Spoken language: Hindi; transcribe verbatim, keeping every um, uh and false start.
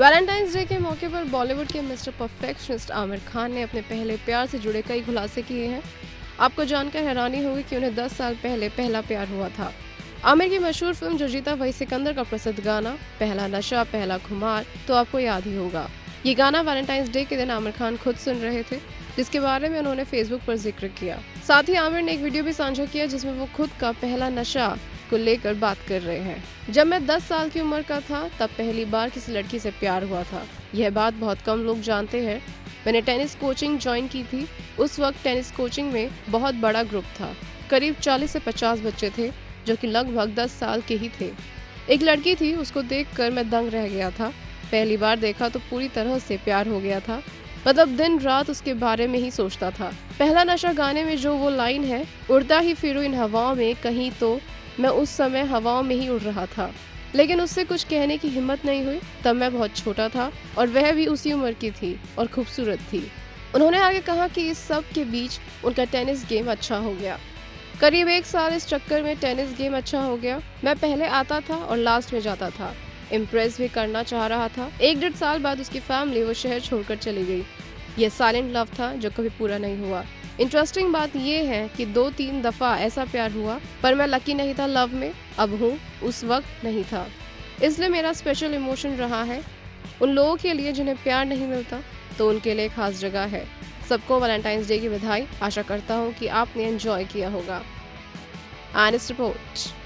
वैलेंटाइंस डे के मौके पर बॉलीवुड के मिस्टर परफेक्शनिस्ट आमिर खान ने अपने पहले प्यार से जुड़े कई खुलासे किए हैं। आपको जानकर हैरानी होगी कि उन्हें दस साल पहले पहला प्यार हुआ था। आमिर की मशहूर फिल्म जो जीता वही सिकंदर का प्रसिद्ध गाना पहला नशा पहला खुमार तो आपको याद ही होगा। ये गाना वैलेंटाइंस डे के दिन आमिर खान खुद सुन रहे थे, जिसके बारे में उन्होंने फेसबुक पर जिक्र किया। साथ ही आमिर ने एक वीडियो भी साझा किया जिसमें वो खुद का पहला नशा को लेकर बात कर रहे हैं। जब मैं दस साल की उम्र का था तब पहली बार किसी लड़की से प्यार हुआ था। यह बात बहुत कम लोग जानते हैं। मैंने टेनिस कोचिंग ज्वाइन की थी। उस वक्त टेनिस कोचिंग में बहुत बड़ा ग्रुप था, करीब चालीस से पचास बच्चे थे जो कि लगभग दस साल के ही थे। एक लड़की थी, उसको देखकर मैं दंग रह गया था। पहली बार देखा तो पूरी तरह से प्यार हो गया था, मतलब दिन रात उसके बारे में ही सोचता था। पहला नशा गाने में जो वो लाइन है, उड़ता ही फिरूं इन हवाओं में कहीं, तो मैं उस समय हवाओं में ही उड़ रहा था, लेकिन उससे कुछ कहने की हिम्मत नहीं हुई। तब मैं बहुत छोटा था और वह भी उसी उम्र की थी और खूबसूरत थी। उन्होंने आगे कहा कि इस सब के बीच उनका टेनिस गेम अच्छा हो गया। करीब एक साल इस चक्कर में टेनिस गेम अच्छा हो गया। मैं पहले आता था और लास्ट में जाता था। इम्प्रेस भी करना चाह रहा था। एक डेढ़ साल बाद उसकी फैमिली वो शहर छोड़कर चली गई। यह साइलेंट लव था जो कभी पूरा नहीं हुआ। इंटरेस्टिंग बात ये है कि दो तीन दफ़ा ऐसा प्यार हुआ, पर मैं लकी नहीं था लव में। अब हूँ, उस वक्त नहीं था। इसलिए मेरा स्पेशल इमोशन रहा है। उन लोगों के लिए जिन्हें प्यार नहीं मिलता तो उनके लिए खास जगह है। सबको वैलेंटाइंस डे की बधाई। आशा करता हूँ कि आपने एंजॉय किया होगा। आनिस रिपोर्ट।